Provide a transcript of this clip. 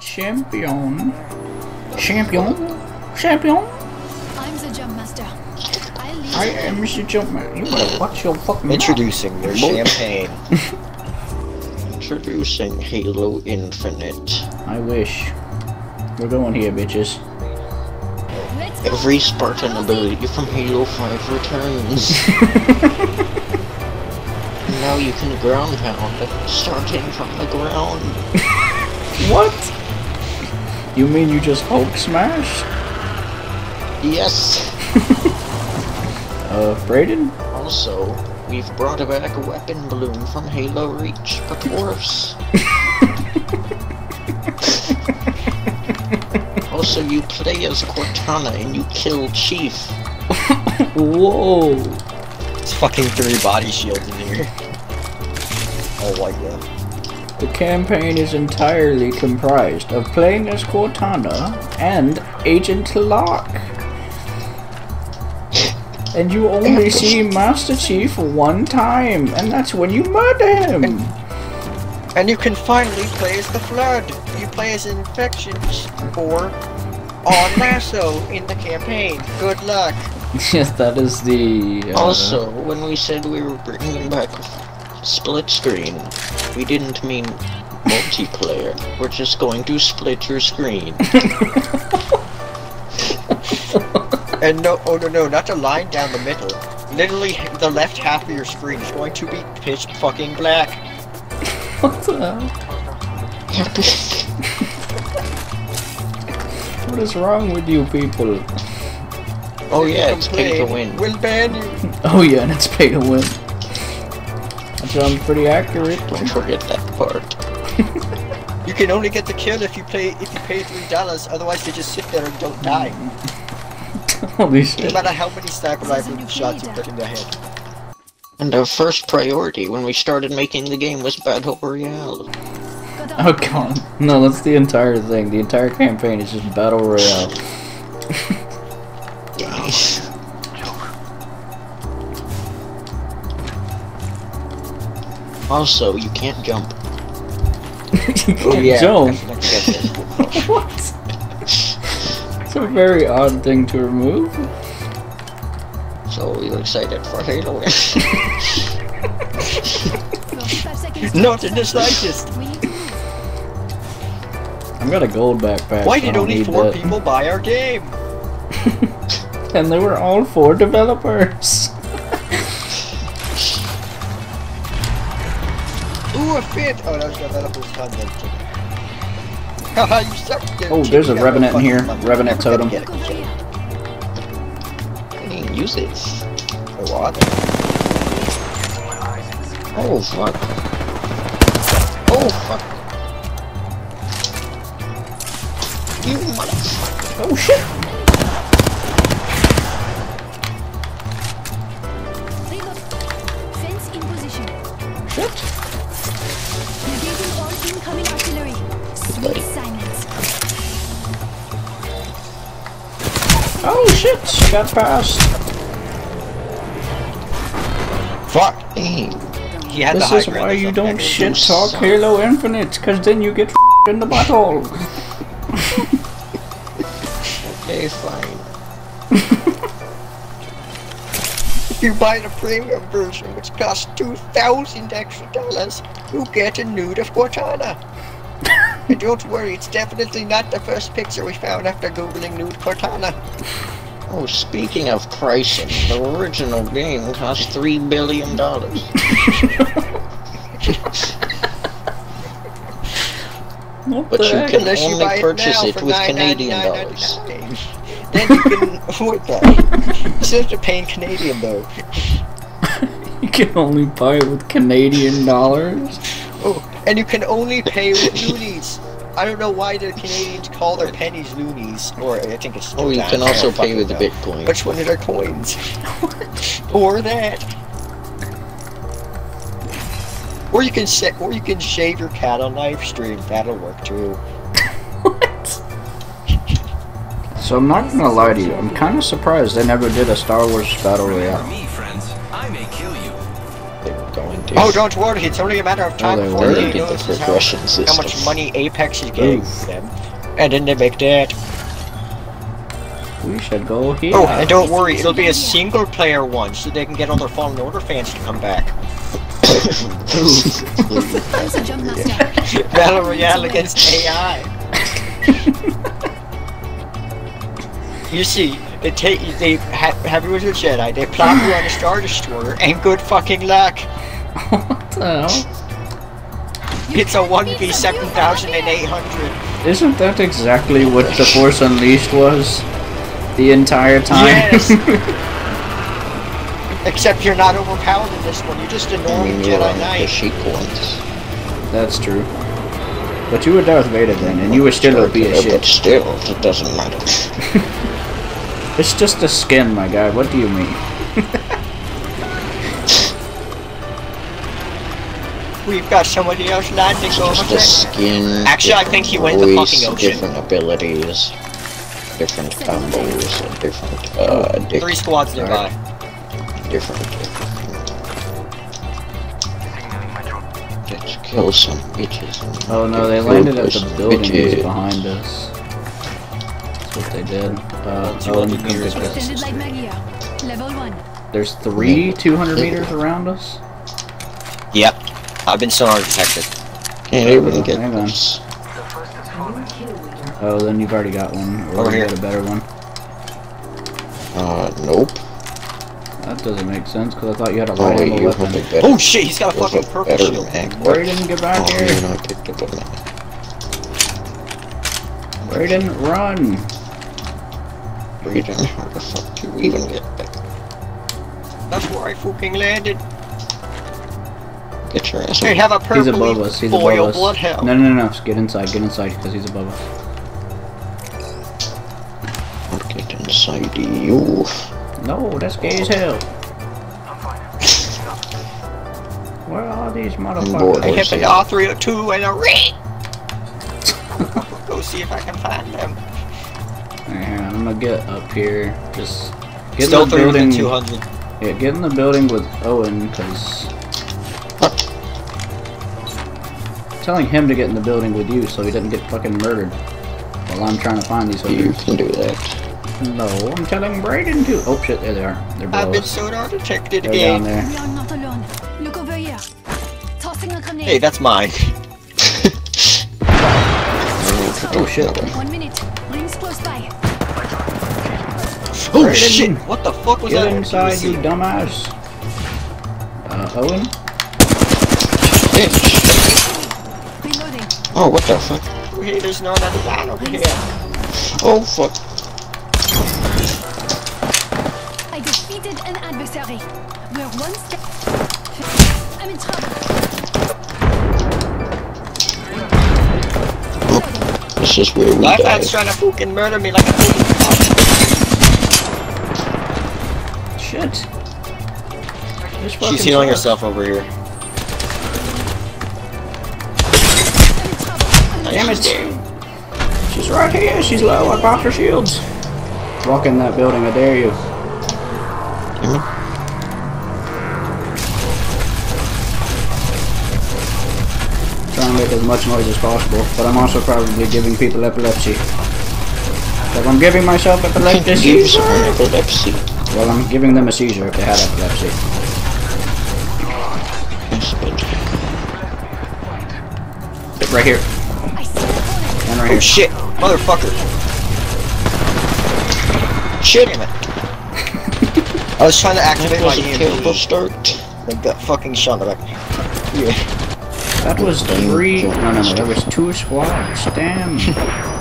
Champion. Champion? Champion? I'm the jump master. I am Mr. Jumpman. You better watch your fucking introducing mouth. Your champagne. Introducing Halo Infinite. I wish. We're going here, bitches. Every Spartan ability from Halo 5 returns. Now you can ground pound, starting from the ground. What? You mean you just Hulk smash? Yes. Brayden? Also, we've brought back a weapon balloon from Halo Reach, but worse. Also, you play as Cortana and you kill Chief. Whoa! It's fucking 3 body shields in here. Oh, like that. The campaign is entirely comprised of playing as Cortana and Agent Locke. And you only see Master Chief one time, and that's when you murder him! And you can finally play as the Flood! You play as Infections, or on Lasso in the campaign. Good luck! Yes, that is the... Also, when we said we were bringing back split screen, we didn't mean multiplayer. We're just going to split your screen. And no, oh no, no, not a line down the middle. Literally, the left half of your screen is going to be pitch fucking black. What the hell? What is wrong with you people? Oh yeah, it's pay to win. We'll ban you. Oh yeah, and it's pay to win. That sounds pretty accurate. Don't forget that part. You can only get the kill if you pay $3. Otherwise, you just sit there and don't die. Holy shit. No matter how many sniper rifle shots you put in the head. And our first priority when we started making the game was Battle Royale. Oh god. No, that's the entire thing. The entire campaign is just Battle Royale. Yes. Also, you can't jump. You can't jump? What? It's a very odd thing to remove. So you're excited for Halo? Not in the slightest. I've got a gold backpack. Why did only 4 people buy our game? And they were all 4 developers. Ooh, a fit! Oh, that was developers' content. Oh, there's a revenant in here. Revenant totem. I didn't use it. What? Oh fuck. Oh fuck. You motherfucker. Oh shit. Fence in position. Shit. Negating all incoming artillery. Buddy. Oh shit! Got past. Fuck! He had this is why you don't shit talk Halo Infinite, cause then you get f***ed in the butthole. Okay, fine. You buy the premium version, which costs $2,000 extra, you get a nude of Cortana. And don't worry, it's definitely not the first picture we found after googling nude Cortana. Oh, speaking of pricing, the original game cost $3 billion. But you can only purchase it with Canadian dollars. Then you can afford that. Instead of paying Canadian though. You can only buy it with Canadian dollars. Oh. And you can only pay with loonies. I don't know why the Canadians call their pennies loonies, or I think it's. Oh, you can also pay with the Bitcoin. Which one are their coins? Or that. Or you can shave your cat on live stream. That'll work too. What? So I'm not gonna lie to you. I'm kind of surprised they never did a Star Wars Battle Royale. Remember me, friends. I may kill you. They're going Dude. Oh, don't worry, it's only a matter of time before they notice how much money Apex is getting them. And then they make that. We should go here. Oh, and don't worry, it'll be a single player one, so they can get all their Fallen Order fans to come back. Battle Royale against AI. You see, they have you with the Jedi, they plop you on a Star Destroyer, and good fucking luck. What the hell? It's a 1v7800. Isn't that exactly what the Force Unleashed was? The entire time? Yes! Except you're not overpowered in this one, you're just a normal Jedi Knight. That's true. But you were Darth Vader then, and you were still a piece of shit. But still, it doesn't matter. It's just a skin, my guy, what do you mean? We've got somebody else not to go over there. Actually, I think he went in the fucking ocean. Different abilities, different combos, and different, three squads nearby. Different. Let's kill some bitches. Oh no, they landed at the building behind us. That's what they did. Owen, you can pick us. There's 3 200 meters around us? Yep. I've been sonar detected. Can't even get this. Oh, then you've already got one. Or over here. Got a better one. Nope. That doesn't make sense, because I thought you had a light weapon. Oh shit, he's got a fucking purple shield. Brayden, get back here. You know, I picked up on that. Brayden, run! Brayden, how the fuck do you even get back? That's where I fucking landed. Get your ass. Hey, have a purple. He's above us. He's above us. No, no, no, no. Get inside. Get inside, because he's above us. I'll get inside you. No, that's gay as hell. I'm fine. Where are these motherfuckers? I kept an R302 and a ring. Go see if I can find them. Alright, I'm gonna get up here. Just get in the building. Yeah, get in the building with Owen, because. Telling him to get in the building with you so he doesn't get fucking murdered while I'm trying to find these hookers. You can do that. No, I'm telling Brayden to. Oh shit, there they are. They're below us. I've been sonar detected again. They're down there. We are not alone. Look over here. Tossing a grenade. Hey, that's mine. Oh shit. 1 minute. Rings close by. Oh Brayden, shit. What the fuck was that? Get inside, you dumbass. Owen? Bitch. Oh, what the fuck? Wait, there's no other guy over here. Oh, fuck. I defeated an adversary. We're one step. I'm in trouble. This is where we die. Life's trying to fucking murder me like a fucking shit. She's healing herself over here. Damn it! She's right here. She's low. I popped her shields. Walk in that building. I dare you. Trying to make as much noise as possible, but I'm also probably giving people epilepsy. If I'm giving myself epilepsy. Well, I'm giving them a seizure if they had epilepsy. Right here. Right here. Shit, motherfucker! Shit! Damn it! I was trying to activate my EMP. Start. Like that fucking shot back. Yeah. That was 3. No, no, no. There was 2 squads. Damn.